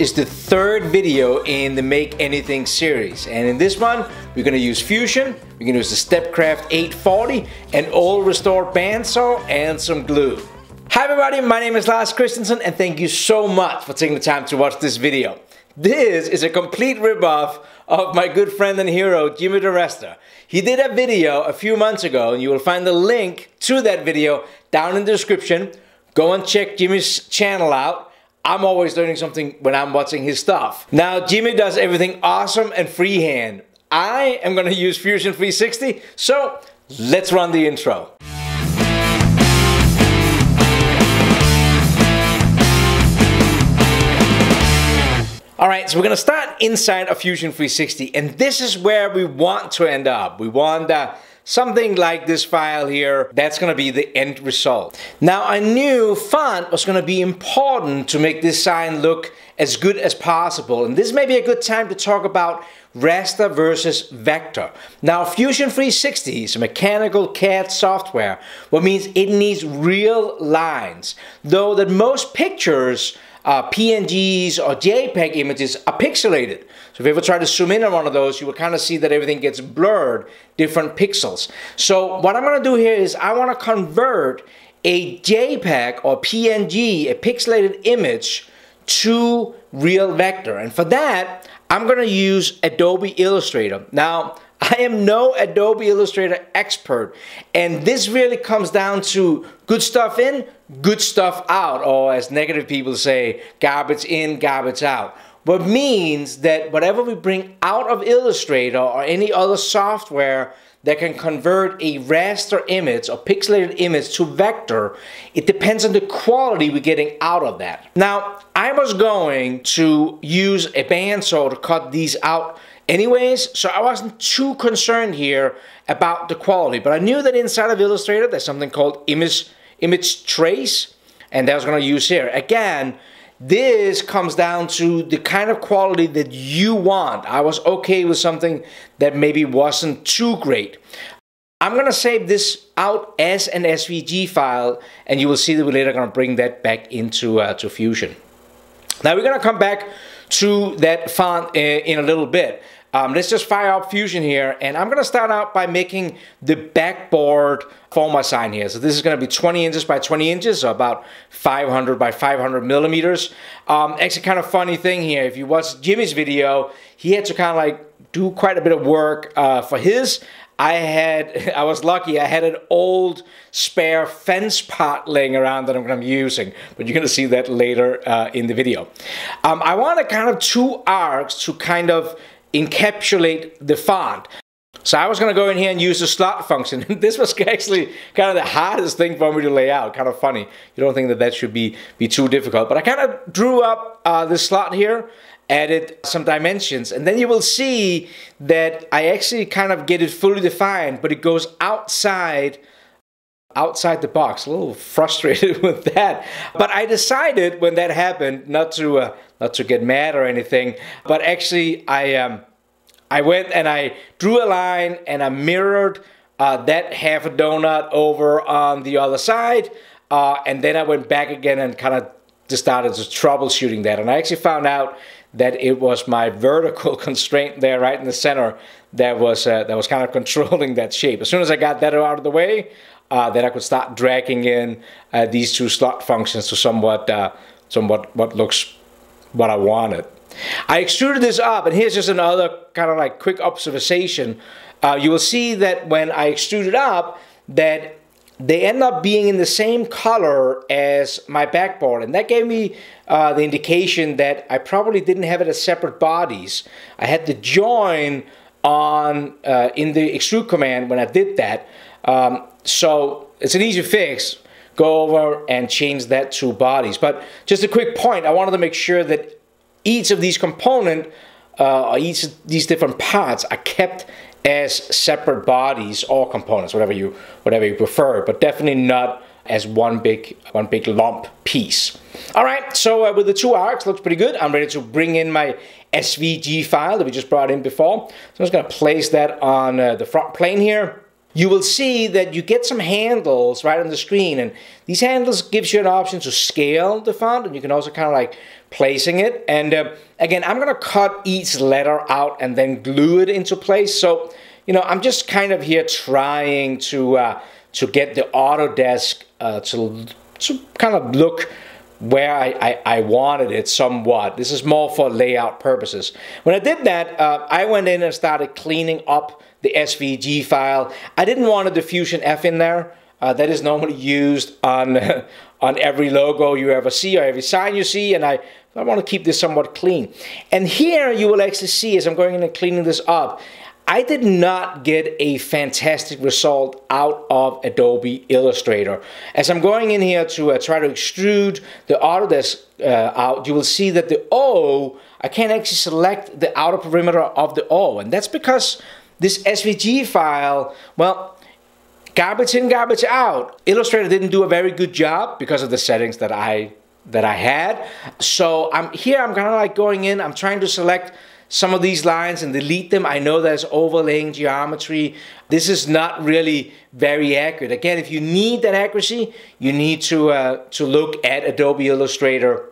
is the third video in the Make Anything series. And in this one, we're gonna use Fusion, we're gonna use the Stepcraft 840, an old restored bandsaw, and some glue. Hi everybody, my name is Lars Christensen, and thank you so much for taking the time to watch this video. This is a complete ripoff of my good friend and hero, Jimmy Diresta. He did a video a few months ago, and you will find the link to that video down in the description. Go and check Jimmy's channel out. I'm always learning something when I'm watching his stuff. Now, Jimmy does everything awesome and freehand. I am gonna use Fusion 360, so let's run the intro. All right, so we're gonna start inside of Fusion 360, and this is where we want to end up. We want something like this file here. That's gonna be the end result. Now, I knew font was gonna be important to make this sign look as good as possible, and this may be a good time to talk about raster versus vector. Now, Fusion 360 is a mechanical CAD software, what means it needs real lines, though that most pictures PNGs or JPEG images are pixelated. So if you ever try to zoom in on one of those, you will kind of see that everything gets blurred, different pixels. So what I'm gonna do here is I wanna convert a JPEG or PNG, a pixelated image, to real vector. And for that, I'm gonna use Adobe Illustrator. Now, I am no Adobe Illustrator expert, and this really comes down to good stuff in, good stuff out, or as negative people say, garbage in, garbage out. What means that whatever we bring out of Illustrator or any other software that can convert a raster image or pixelated image to vector, it depends on the quality we're getting out of that. Now, I was going to use a bandsaw to cut these out anyways, so I wasn't too concerned here about the quality, but I knew that inside of Illustrator there's something called image trace, and that I was gonna use here. Again, this comes down to the kind of quality that you want. I was okay with something that maybe wasn't too great. I'm gonna save this out as an SVG file, and you will see that we're later gonna bring that back into to Fusion. Now we're gonna come back to that font in a little bit. Let's just fire up Fusion here, and I'm gonna start out by making the backboard for my sign here. So this is gonna be 20 inches by 20 inches, so about 500 by 500 millimeters. Actually, kind of funny thing here, if you watch Jimmy's video, he had to kind of like do quite a bit of work for his. I was lucky, I had an old spare fence part laying around that I'm gonna be using, but you're gonna see that later in the video. I wanted kind of two arcs to kind of encapsulate the font. So I was gonna go in here and use the slot function. This was actually kind of the hardest thing for me to lay out, kind of funny. You don't think that that should be too difficult, but I kind of drew up this slot here, added some dimensions, and then you will see that I actually kind of get it fully defined, but it goes outside the box. A little frustrated with that, but I decided when that happened not to get mad or anything, but actually I went and I drew a line and I mirrored that half a donut over on the other side, and then I went back again and kind of just started just troubleshooting that, and I actually found out that it was my vertical constraint there right in the center that was kind of controlling that shape. As soon as I got that out of the way, then I could start dragging in these two slot functions to somewhat what looks what I wanted. I extruded this up, and here's just another kind of like quick observation. You will see that when I extrude it up, that they end up being in the same color as my backboard, and that gave me the indication that I probably didn't have it as separate bodies. I had to join on in the extrude command when I did that. So it's an easy fix. Go over and change that to bodies. But just a quick point, I wanted to make sure that each of these component, or each of these different parts, are kept as separate bodies or components, whatever you prefer, but definitely not as one big lump piece. All right, so with the two arcs, looks pretty good. I'm ready to bring in my SVG file that we just brought in before. So I'm just gonna place that on the front plane here. You will see that you get some handles right on the screen, and these handles gives you an option to scale the font, and you can also kind of like placing it. And again, I'm gonna cut each letter out and then glue it into place. So, you know, I'm just kind of here trying to get the Autodesk to kind of look where I wanted it somewhat. This is more for layout purposes. When I did that, I went in and started cleaning up the SVG file. I didn't want a diffusion F in there. That is normally used on every logo you ever see or every sign you see, and I want to keep this somewhat clean. And here you will actually see, as I'm going in and cleaning this up, I did not get a fantastic result out of Adobe Illustrator. As I'm going in here to try to extrude the Autodesk out, you will see that the O, I can't actually select the outer perimeter of the O, and that's because this SVG file, well, garbage in, garbage out. Illustrator didn't do a very good job because of the settings that I had. So I'm here, I'm kind of like going in, I'm trying to select some of these lines and delete them. I know there's overlaying geometry. This is not really very accurate. Again, if you need that accuracy, you need to look at Adobe Illustrator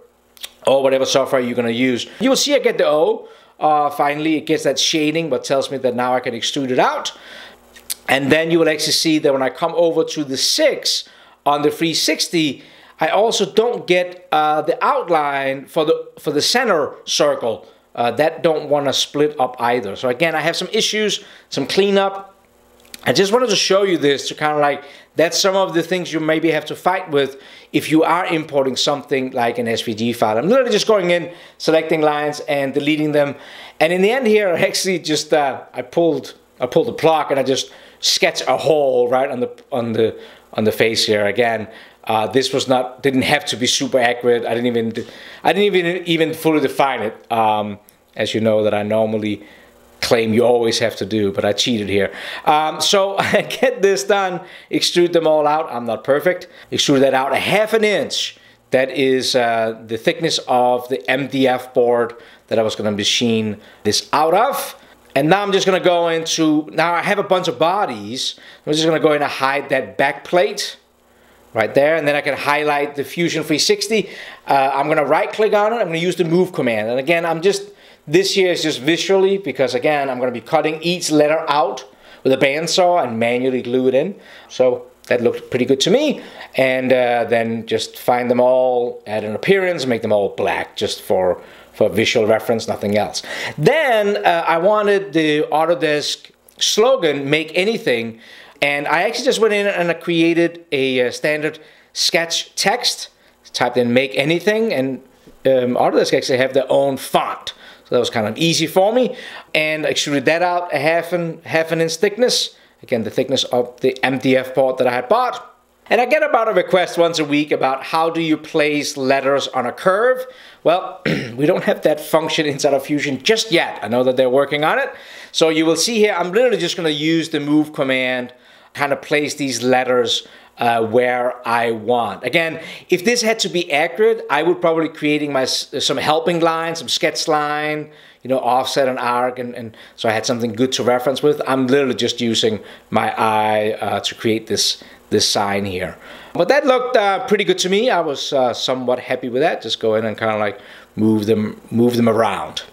or whatever software you're gonna use. You will see I get the O. Finally, it gets that shading, but tells me that now I can extrude it out. And then you will actually see that when I come over to the 6 on the 360, I also don't get the outline for the center circle. That don't want to split up either. So again, I have some issues, some cleanup. I just wanted to show you this to kind of like, that's some of the things you maybe have to fight with if you are importing something like an SVG file. I'm literally just going in, selecting lines and deleting them. And in the end here, I actually just, I pulled the plug and I just sketched a hole right on the face here. Again, this was didn't have to be super accurate. I didn't even fully define it, as you know that I normally claim you always have to do, but I cheated here. So I get this done, extrude them all out. I'm not perfect. Extrude that out a half an inch. That is the thickness of the MDF board that I was going to machine this out of. And now I'm just gonna go into, now I have a bunch of bodies. I'm just gonna go in and hide that back plate right there, and then I can highlight the Fusion 360. I'm gonna right click on it, I'm gonna use the move command. And again, this here is just visually, because again, I'm gonna be cutting each letter out with a bandsaw and manually glue it in. So that looked pretty good to me. And then just find them all, add an appearance, make them all black just for visual reference, nothing else. Then I wanted the Autodesk slogan, make anything, and I actually just went in and I created a standard sketch text, typed in make anything, and Autodesk actually have their own font. So that was kind of easy for me. And I extruded that out a half an inch thickness. Again, the thickness of the MDF board that I had bought. And I get about a request once a week about how do you place letters on a curve. Well, we don't have that function inside of Fusion just yet. I know that they're working on it. So you will see here, I'm literally just gonna use the move command, kind of place these letters where I want. Again, if this had to be accurate, I would probably creating some helping line, some sketch line, you know, offset and arc, and so I had something good to reference with. I'm literally just using my eye to create this sign here. But that looked pretty good to me. I was somewhat happy with that. Just go in and kind of like move them around.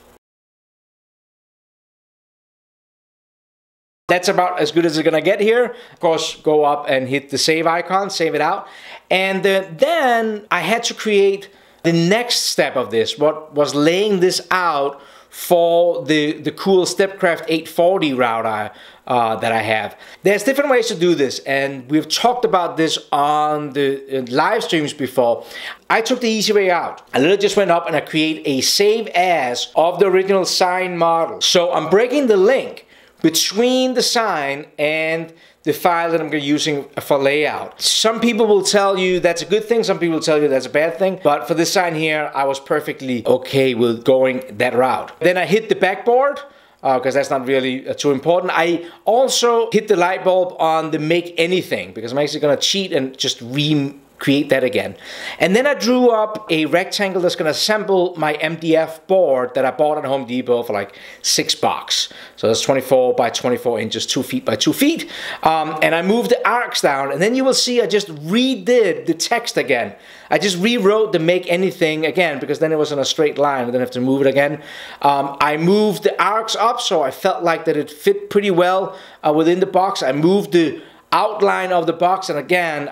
That's about as good as it's gonna get here. Of course, go up and hit the save icon, save it out. And then I had to create the next step of this, what was laying this out for the cool Stepcraft 840 router that I have. There's different ways to do this, and we've talked about this on the live streams before. I took the easy way out. I literally just went up and I create a save as of the original sign model. So I'm breaking the link between the sign and the file that I'm gonna be using for layout. Some people will tell you that's a good thing, some people will tell you that's a bad thing, but for this sign here, I was perfectly okay with going that route. Then I hit the backboard, because that's not really too important. I also hit the light bulb on the make anything, because I'm actually gonna cheat and just re create that again. And then I drew up a rectangle that's going to assemble my MDF board that I bought at Home Depot for like $6. So that's 24 by 24 inches, 2 feet by 2 feet. And I moved the arcs down, and then you will see I just redid the text again. I just rewrote the make anything again, because then it was in a straight line and then I have to move it again. I moved the arcs up so I felt like that it fit pretty well within the box. I moved the outline of the box, and again,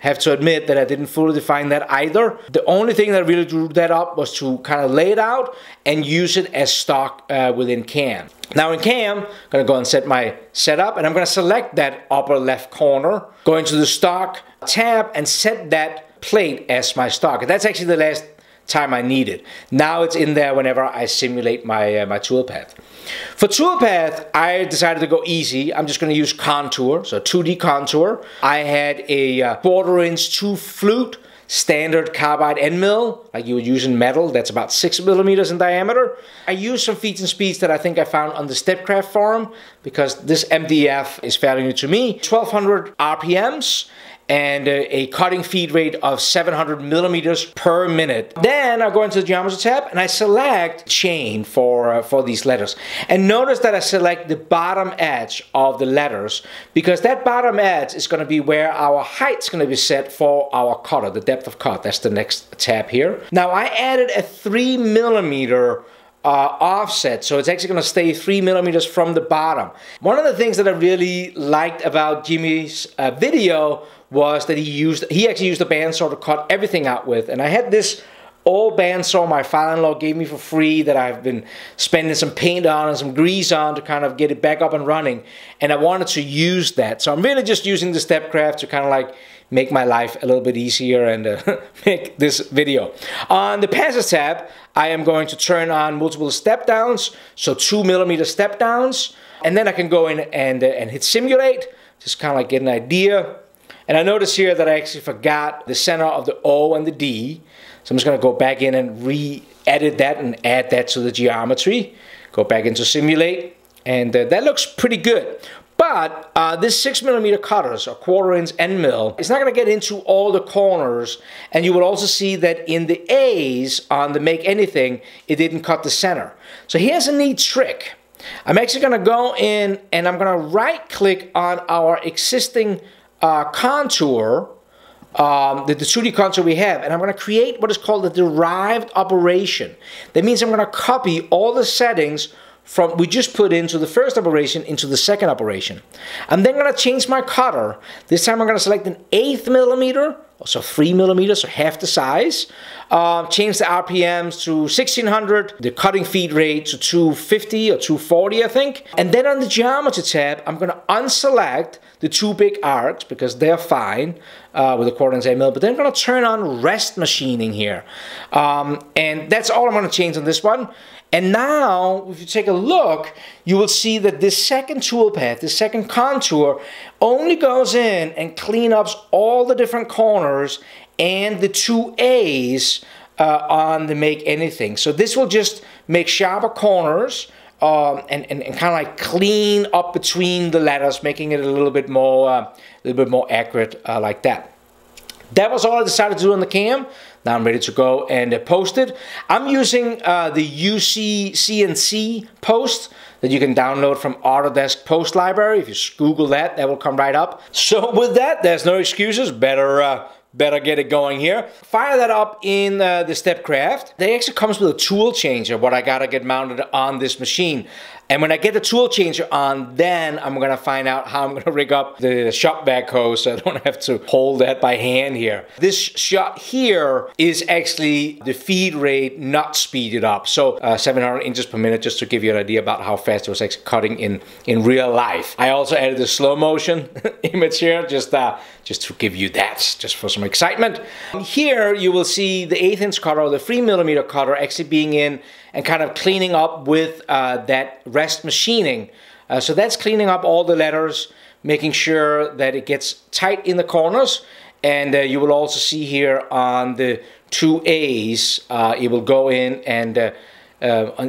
have to admit that I didn't fully define that either. The only thing that really drew that up was to kind of lay it out and use it as stock within CAM. Now in CAM, I'm gonna go and set my setup, and I'm gonna select that upper left corner, go into the stock tab and set that plate as my stock. And that's actually the last time I need it. Now it's in there whenever I simulate my, my toolpath. For toolpath, I decided to go easy. I'm just going to use contour, so 2D contour. I had a 1/4 inch 2 flute standard carbide end mill, like you would use in metal. That's about 6 millimeters in diameter. I used some feeds and speeds that I think I found on the Stepcraft forum, because this MDF is fairly new to me. 1200 RPMs. And a cutting feed rate of 700 millimeters per minute. Then I go into the geometry tab and I select chain for these letters. And notice that I select the bottom edge of the letters, because that bottom edge is gonna be where our height's gonna be set for our cutter, the depth of cut. That's the next tab here. Now I added a 3 millimeter offset, so it's actually going to stay 3 millimeters from the bottom. One of the things that I really liked about Jimmy's video was that he actually used a bandsaw to cut everything out with, and I had this old bandsaw my father-in-law gave me for free that I've been spending some paint on and some grease on to kind of get it back up and running, and I wanted to use that. So I'm really just using the Stepcraft to kind of like make my life a little bit easier and make this video. On the passes tab, I am going to turn on multiple step downs, so 2 millimeter step downs, and then I can go in and hit simulate, just kind of like get an idea. And I notice here that I actually forgot the center of the O and the D. So I'm just gonna go back in and re-edit that and add that to the geometry. Go back into simulate, and that looks pretty good. But this 6 millimeter cutters, or 1/4 inch end mill, it's not gonna get into all the corners, and you will also see that in the A's on the make anything, it didn't cut the center. So here's a neat trick. I'm actually gonna go in and I'm gonna right click on our existing contour, the 2D contour we have, and I'm going to create what is called a derived operation. That means I'm going to copy all the settings from we just put into the first operation into the second operation. I'm then going to change my cutter. This time I'm going to select an 1/8 millimeter, so 3 millimeters, so half the size. Change the RPMs to 1600, the cutting feed rate to 250 or 240, I think. And then on the geometry tab, I'm going to unselect the two big arcs because they're fine with a 1/4 inch end mill, but then I'm going to turn on rest machining here. And that's all I'm going to change on this one. And now, if you take a look, you will see that this second toolpath, this second contour, only goes in and clean up all the different corners and the 2 A's on the make anything. So this will just make sharper corners and kind of like clean up between the letters, making it a little bit more accurate like that. That was all I decided to do on the CAM. Now I'm ready to go and post it. I'm using the UCCNC post that you can download from Autodesk Post Library. If you Google that, that will come right up. So with that, there's no excuses. Better get it going here. Fire that up in the Stepcraft. That actually comes with a tool changer, what I gotta get mounted on this machine. And when I get the tool changer on, then I'm gonna find out how I'm gonna rig up the shop backhoe so I don't have to hold that by hand here. This shot here is actually the feed rate not speeded up. So 700 inches per minute, just to give you an idea about how fast it was actually cutting in real life. I also added the slow motion image here, just to give you that, just for some excitement. Here you will see the 1/8 inch cutter, or the 3 millimeter cutter, actually being in and kind of cleaning up with that rest machining. So that's cleaning up all the letters, making sure that it gets tight in the corners. And you will also see here on the 2 A's, it will go in and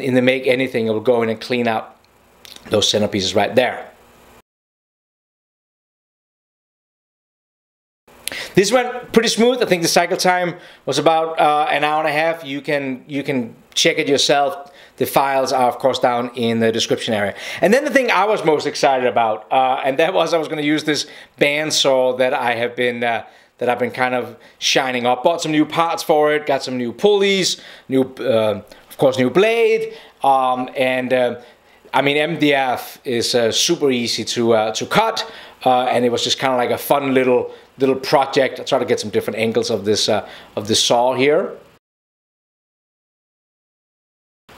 in the make anything, it will go in and clean out those centerpieces right there. This went pretty smooth. I think the cycle time was about an hour and a half. You can check it yourself. The files are of course down in the description area. And then the thing I was most excited about, and that was I was going to use this bandsaw that I have been that I've been kind of shining up. Bought some new parts for it. Got some new pulleys, new of course new blade, I mean, MDF is super easy to cut, and it was just kind of like a fun little project. I try to get some different angles of this saw here.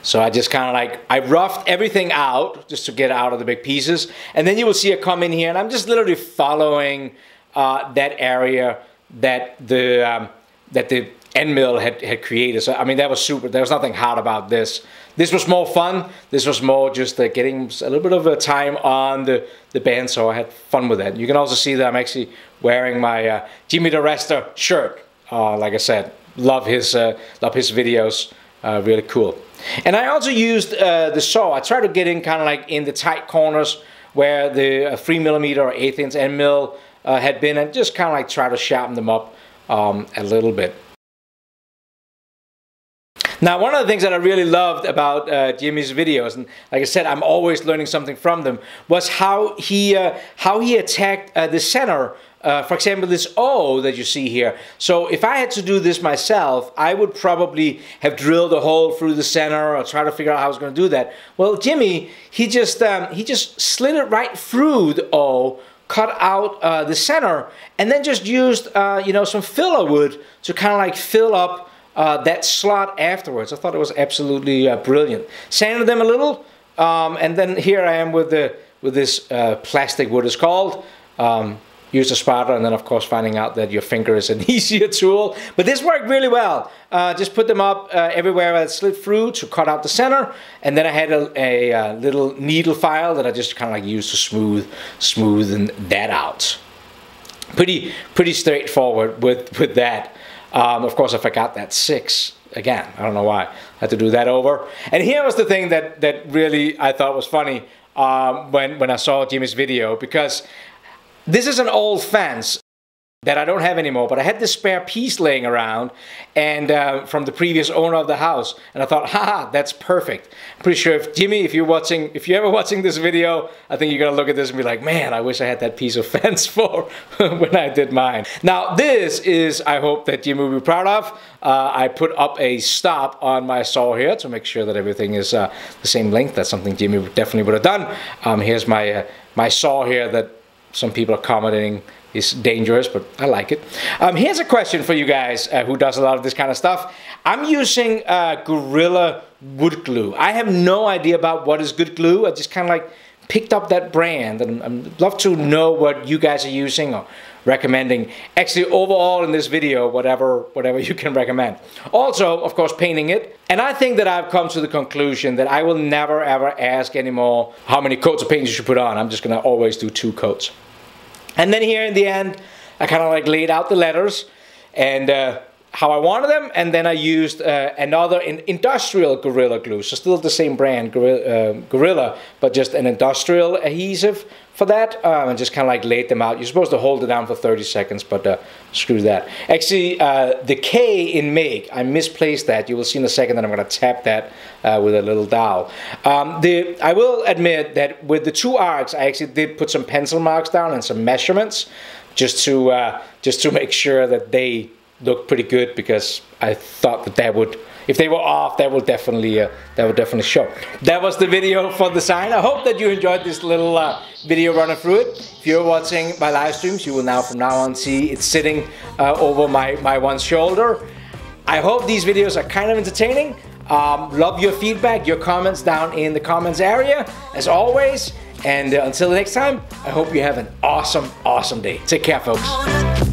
So I just kind of like, I roughed everything out just to get out of the big pieces, and then you will see it come in here, and I'm just literally following that area that the end mill had created. So I mean, that was super. There was nothing hard about this. This was more fun. This was more just getting a little bit of a time on the bandsaw. I had fun with that. You can also see that I'm actually wearing my Jimmy Diresta shirt. Like I said, love his videos. Really cool. And I also used the saw. I tried to get in kind of like in the tight corners where the 3mm or 1/8" end mill had been, and just kind of like try to sharpen them up a little bit. Now, one of the things that I really loved about Jimmy's videos, and like I said, I'm always learning something from them, was how he attacked the center. For example, this O that you see here. So if I had to do this myself, I would probably have drilled a hole through the center or try to figure out how I was going to do that. Well, Jimmy, he just slid it right through the O, cut out the center, and then just used you know, some filler wood to kind of like fill up that slot afterwards. I thought it was absolutely brilliant. Sanded them a little, and then here I am with this plastic wood is called. Use a spatula, and then of course finding out that your finger is an easier tool. But this worked really well. Just put them up everywhere I slid through to cut out the center, and then I had a little needle file that I just kind of like used to smoothen that out. Pretty straightforward with that. Of course, I forgot that 6 again. I don't know why. I had to do that over. And here was the thing that really I thought was funny when I saw Jimmy's video, because this is an old fence that I don't have anymore, but I had this spare piece laying around, and from the previous owner of the house, and I thought, haha, that's perfect. I'm pretty sure if Jimmy, if you're ever watching this video, I think you're gonna look at this and be like, man, I wish I had that piece of fence for when I did mine. Now this is, I hope that Jimmy will be proud of. I put up a stop on my saw here to make sure that everything is the same length. That's something Jimmy definitely would have done. Here's my my saw here that some people are commenting is dangerous, but I like it. Here's a question for you guys who does a lot of this kind of stuff. I'm using Gorilla wood glue. I have no idea about what is good glue. I just kind of like picked up that brand, and I'd love to know what you guys are using or recommending. Actually, overall in this video, whatever you can recommend. Also, of course, painting it. And I think that I've come to the conclusion that I will never ever ask anymore how many coats of paint you should put on. I'm just gonna always do 2 coats. And then here in the end, I kind of like laid out the letters and how I wanted them, and then I used another industrial Gorilla glue, so still the same brand, Gorilla, but just an industrial adhesive for that, and just kind of like laid them out. You're supposed to hold it down for 30 seconds, but screw that. Actually, the K in make, I misplaced that. You will see in a second that I'm gonna tap that with a little dowel. I will admit that with the 2 arcs, I actually did put some pencil marks down and some measurements, just to make sure that they looked pretty good, because I thought that would, if they were off, that would definitely show. That was the video for the sign. I hope that you enjoyed this little video running through it. If you're watching my live streams, you will now from now on see it's sitting over my one shoulder. I hope these videos are kind of entertaining. Love your feedback, your comments down in the comments area, as always. And until next time, I hope you have an awesome, awesome day. Take care, folks.